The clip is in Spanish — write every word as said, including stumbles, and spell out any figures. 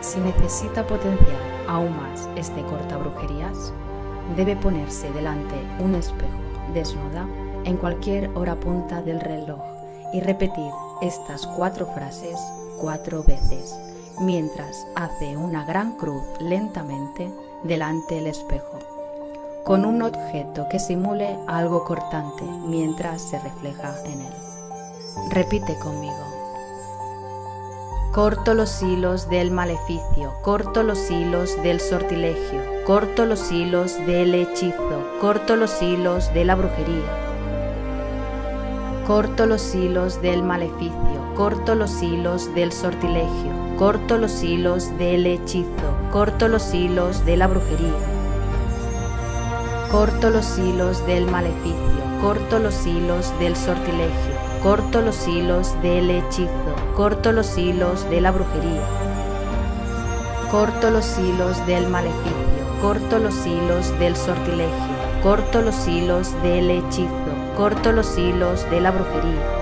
Si necesita potenciar aún más este cortabrujerías, debe ponerse delante un espejo desnuda en cualquier hora punta del reloj y repetir estas cuatro frases cuatro veces, mientras hace una gran cruz lentamente delante del espejo, con un objeto que simule algo cortante mientras se refleja en él. Repite conmigo. Corto los hilos del maleficio, corto los hilos del sortilegio, corto los hilos del hechizo, corto los hilos de la brujería. Corto los hilos del maleficio, corto los hilos del sortilegio, corto los hilos del hechizo, corto los hilos de la brujería. Corto los hilos del maleficio, corto los hilos del sortilegio, corto los hilos del hechizo, corto los hilos de la brujería. Corto los hilos del maleficio, corto los hilos del sortilegio, corto los hilos del hechizo, corto los hilos de la brujería.